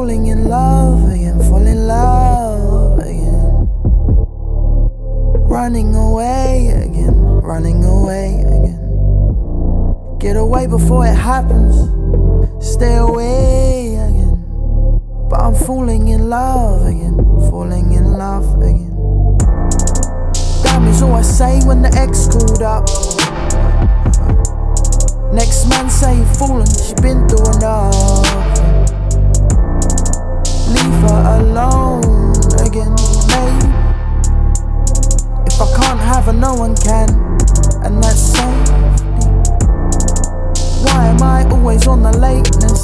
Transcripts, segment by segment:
falling in love again, fall in love again. Running away again, running away again. Get away before it happens, stay away again. But I'm falling in love again, falling in love again. Damn is all I say when the ex called up. Next man say you fallen, she been through enough. Leave her alone again, mate. If I can't have her, no one can, and that's safety. Why am I always on the lateness?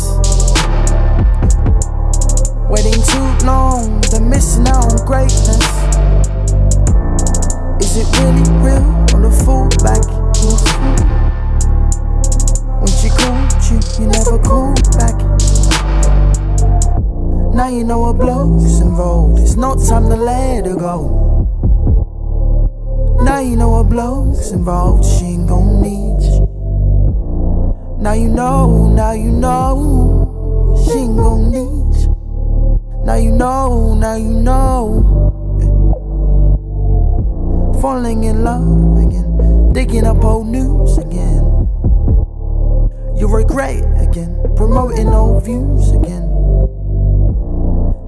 Waiting too long, they're missing out on greatness. Is it really real or the fallback? You never called back. Now you know a bloke's involved. It's not time to let her go. Now you know a bloke's involved. She ain't gon' need you. Now you know she ain't gon' need you. Now you know. Falling in love again, digging up old news again. You regret again, promoting old views again.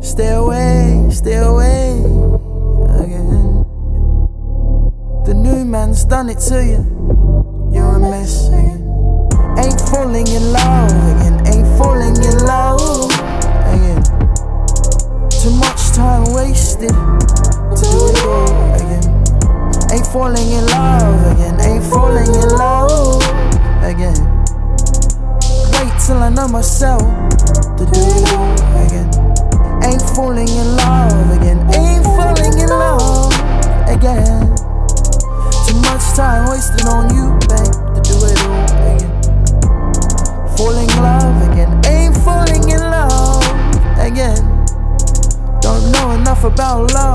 Stay away again. The new man's done it to you, you're a mess again. Ain't falling in love again, ain't falling in love again. Too much time wasted to do it all again. Ain't falling in love again, ain't falling in love again. Till I know myself to do it all again. Ain't falling in love again, ain't falling in love again. Too much time wasted on you, babe, to do it all again. Falling in love again, ain't falling in love again. Don't know enough about love.